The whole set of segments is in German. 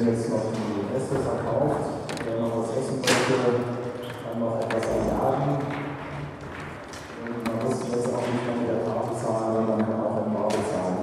wenn jetzt noch die Reste verkauft, wenn man was essen möchte, kann man auch etwas erjagen. Und man muss jetzt auch nicht mehr mit der Tafel zahlen, sondern man kann auch im Bar bezahlen.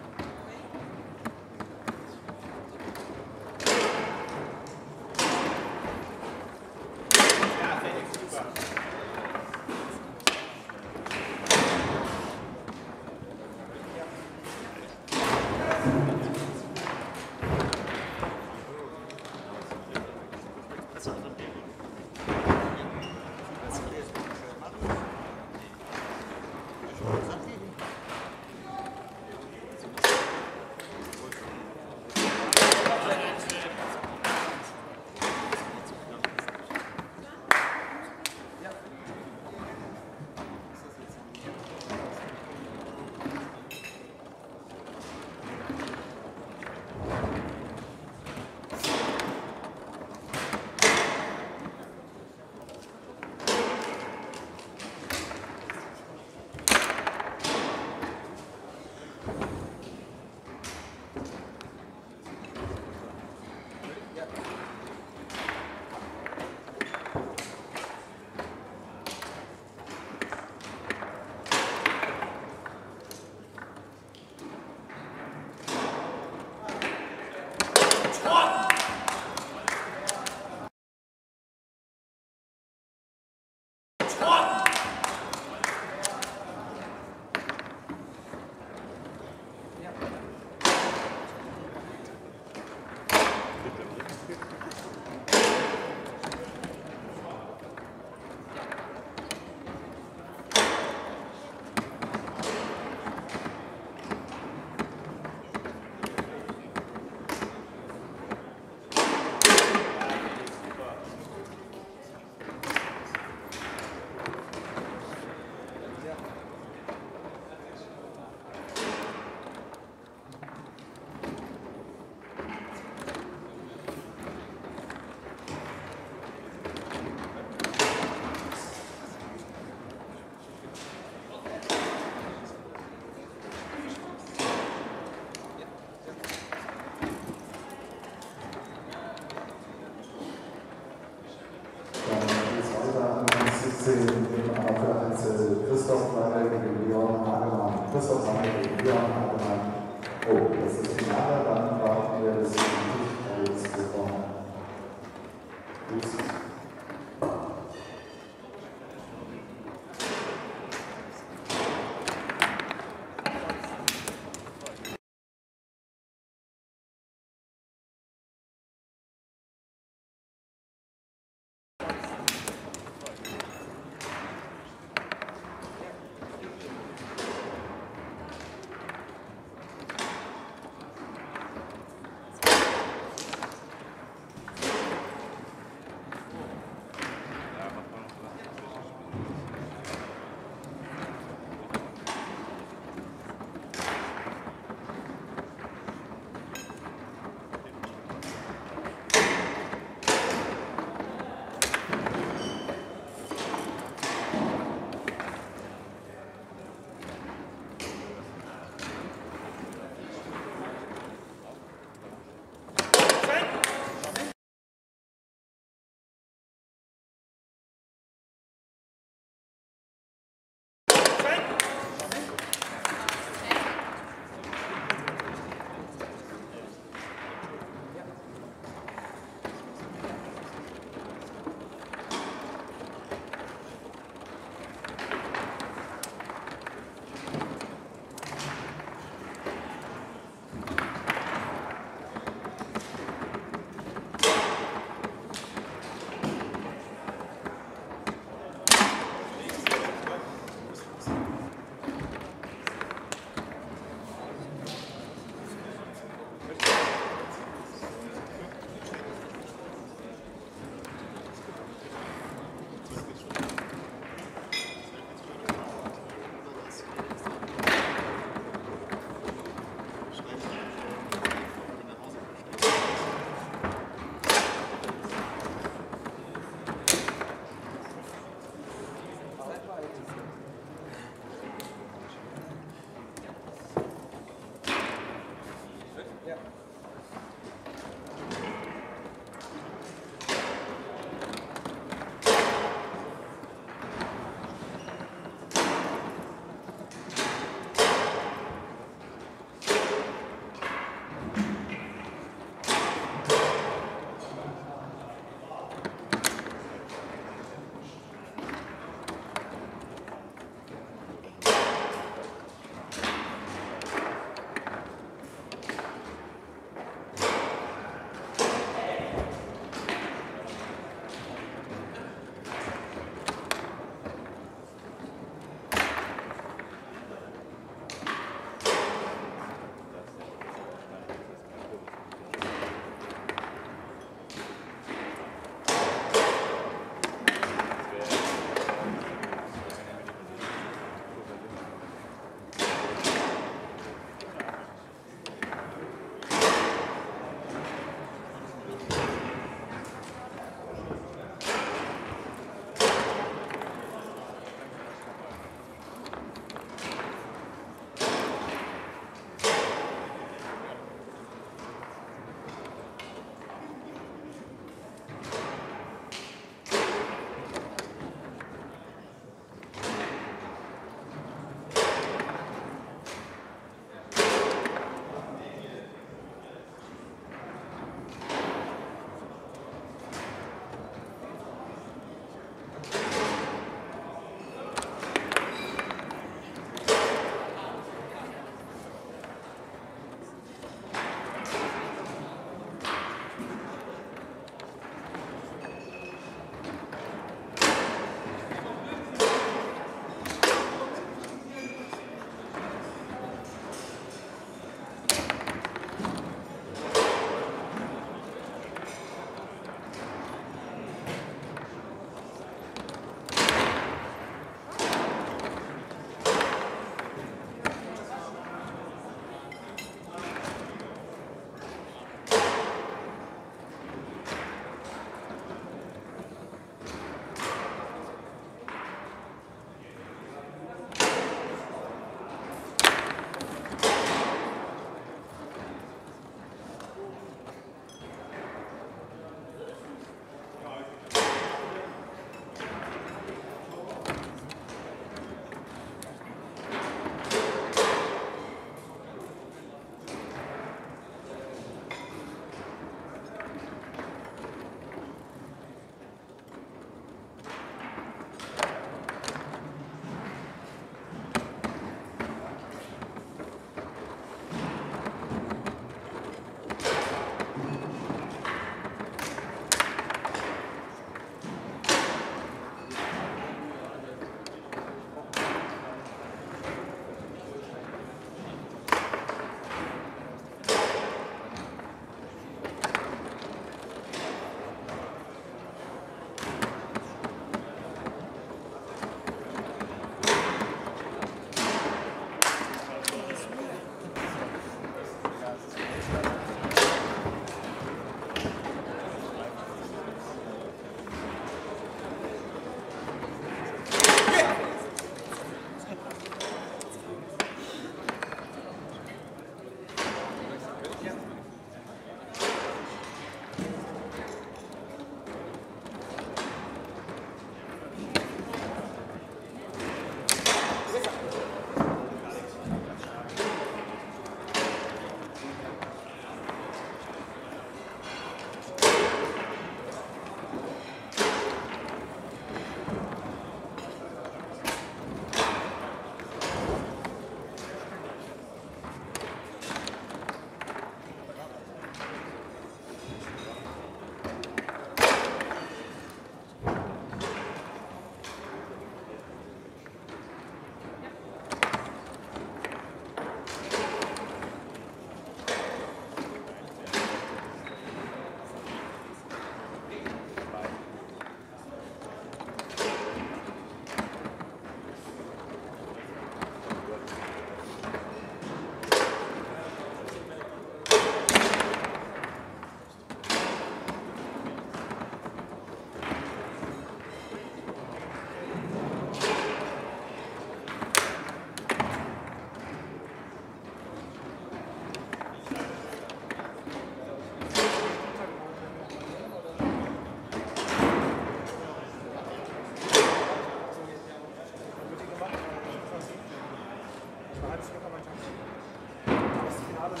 Heinrich.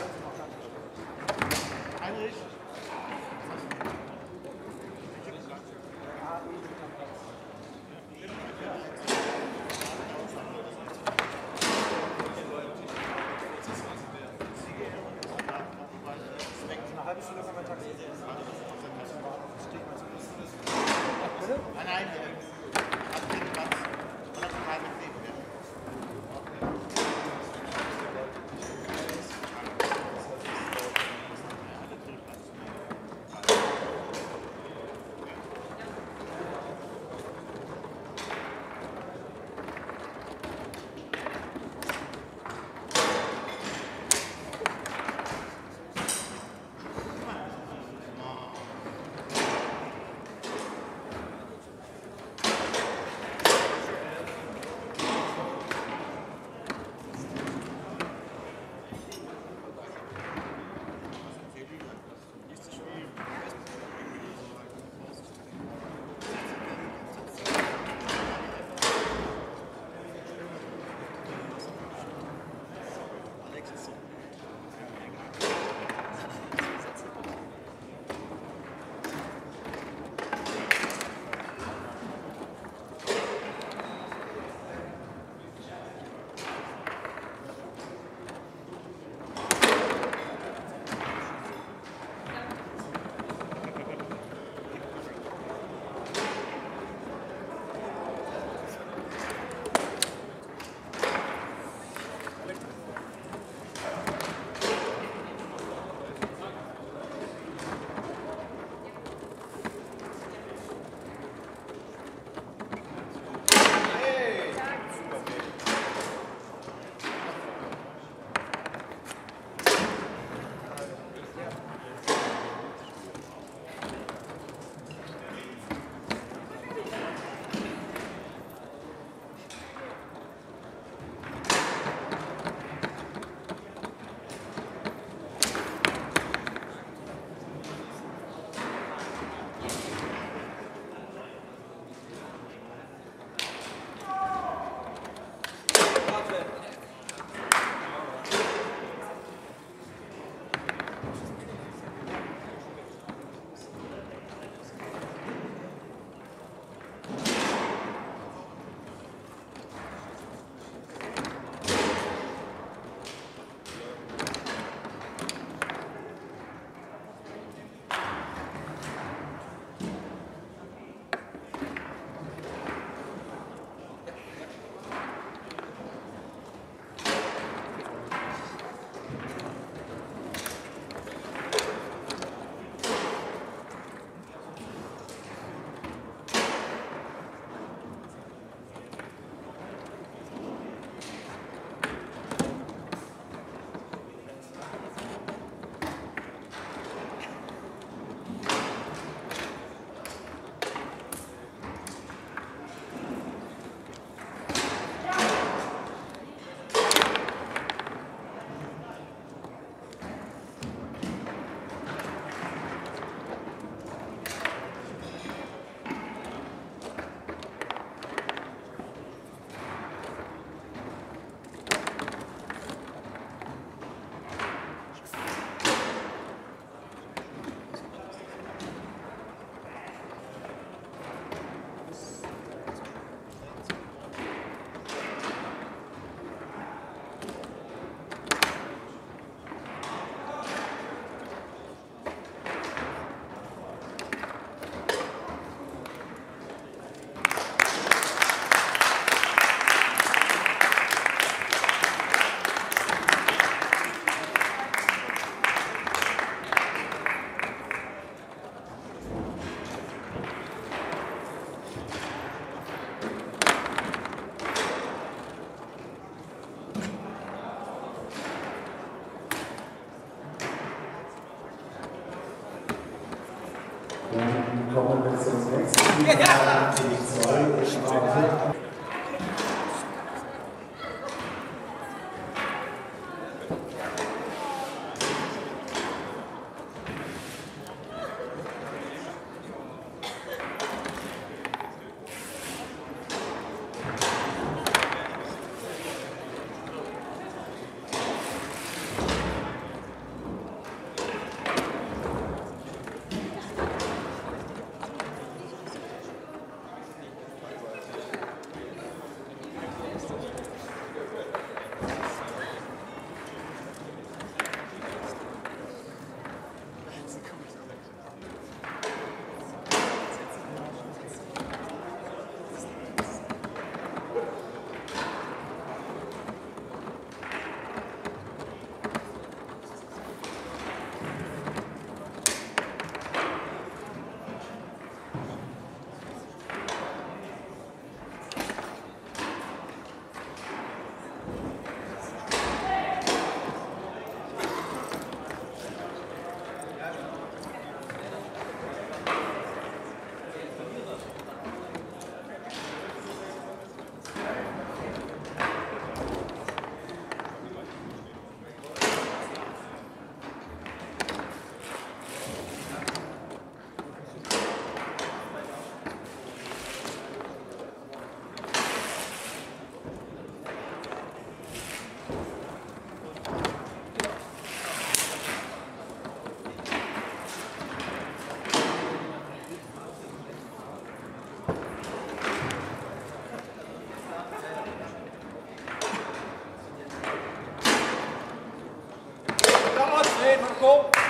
Kommen wir zum nächsten Team, die 2 Sprache. Zet voor de kop.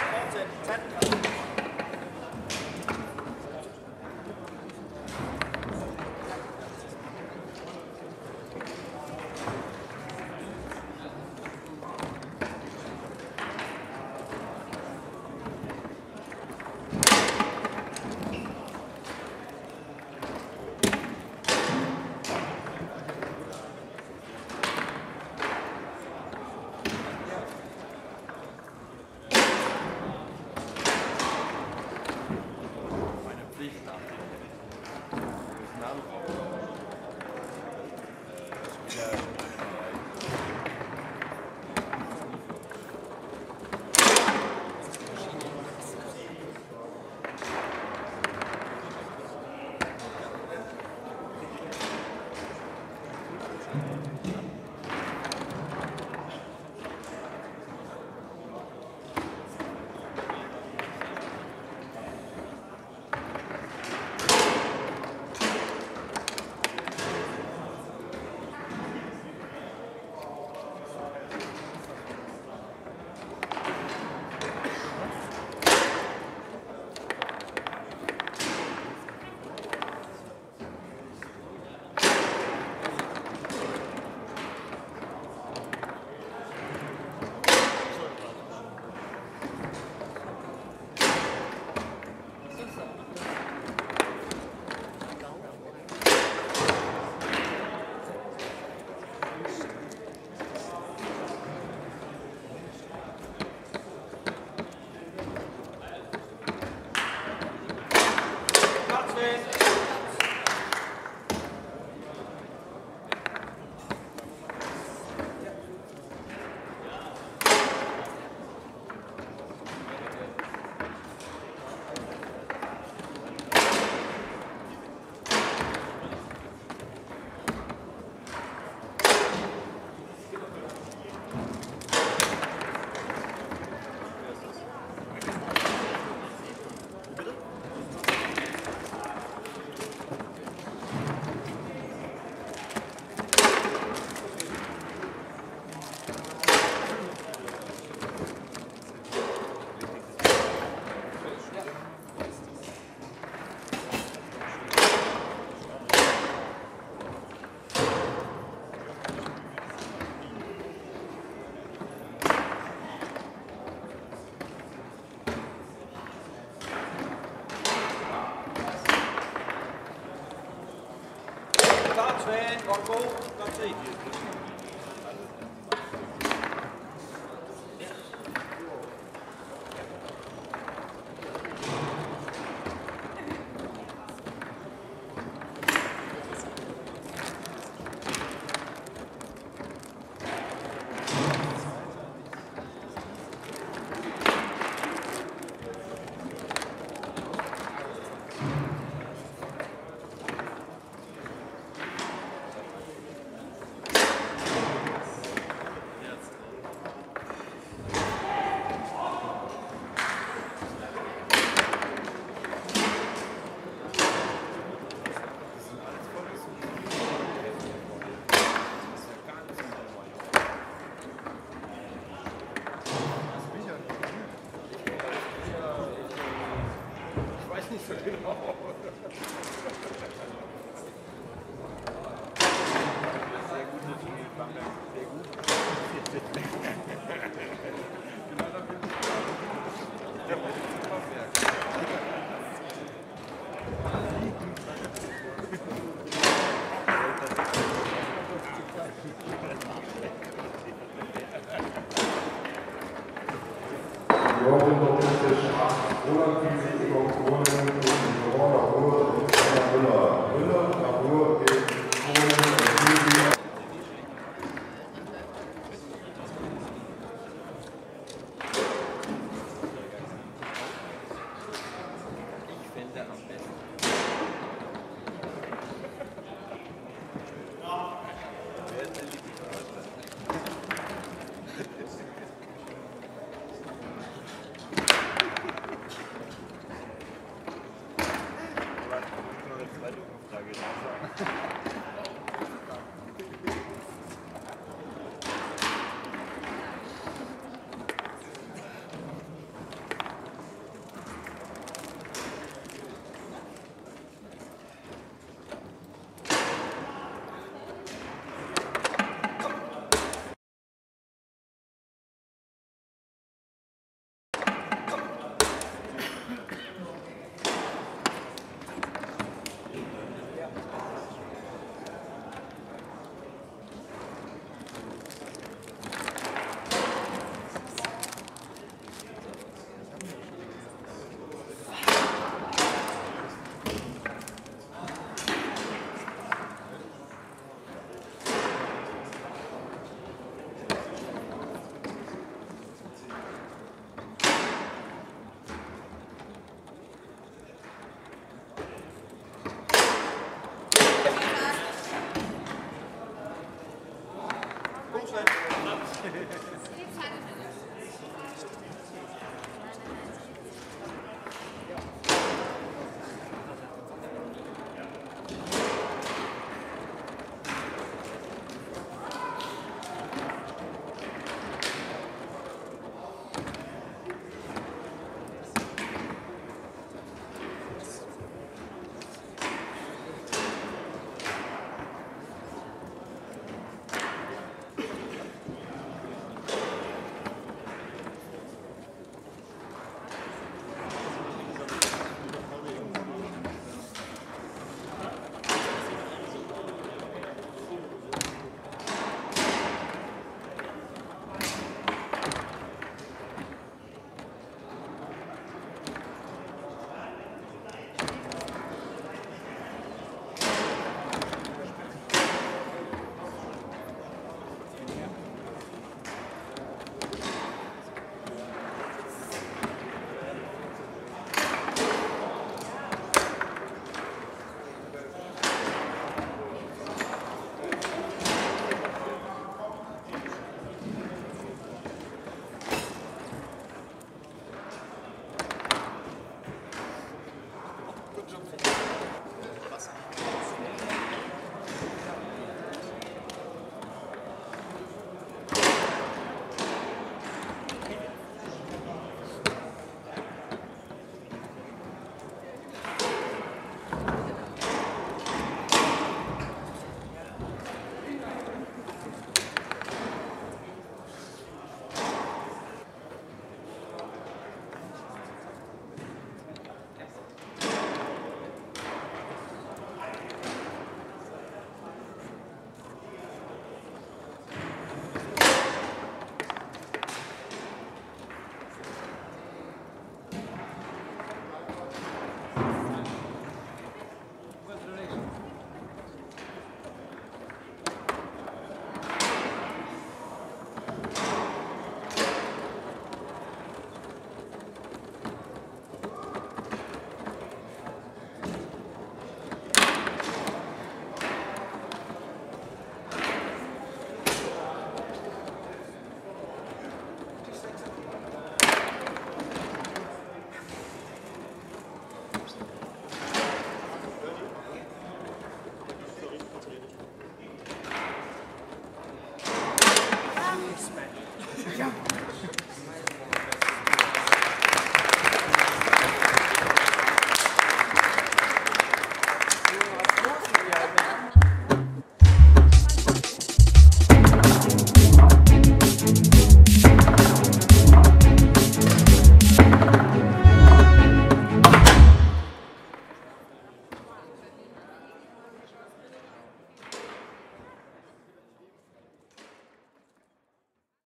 Cool. That's it. Roland